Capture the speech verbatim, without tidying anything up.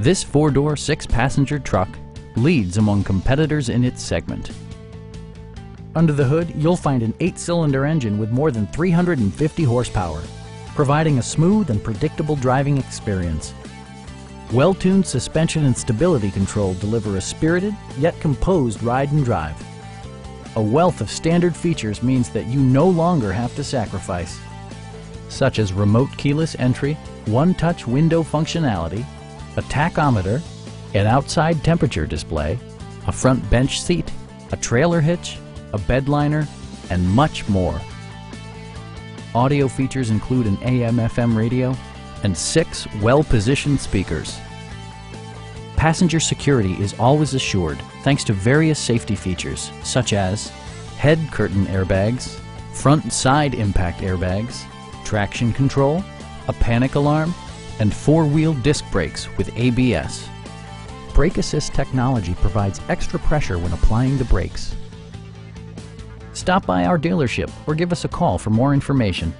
This four-door, six-passenger truck leads among competitors in its segment. Under the hood, you'll find an eight-cylinder engine with more than three hundred fifty horsepower, providing a smooth and predictable driving experience. Well-tuned suspension and stability control deliver a spirited yet composed ride and drive. A wealth of standard features means that you no longer have to sacrifice, such as remote keyless entry, one-touch window functionality, a tachometer, an outside temperature display, a front bench seat, a trailer hitch, a bed liner, and much more. Audio features include an A M F M radio and six well-positioned speakers. Passenger security is always assured thanks to various safety features such as head curtain airbags, front and side impact airbags, traction control, a panic alarm, and four-wheel disc brakes with A B S. Brake Assist technology provides extra pressure when applying the brakes. Stop by our dealership or give us a call for more information.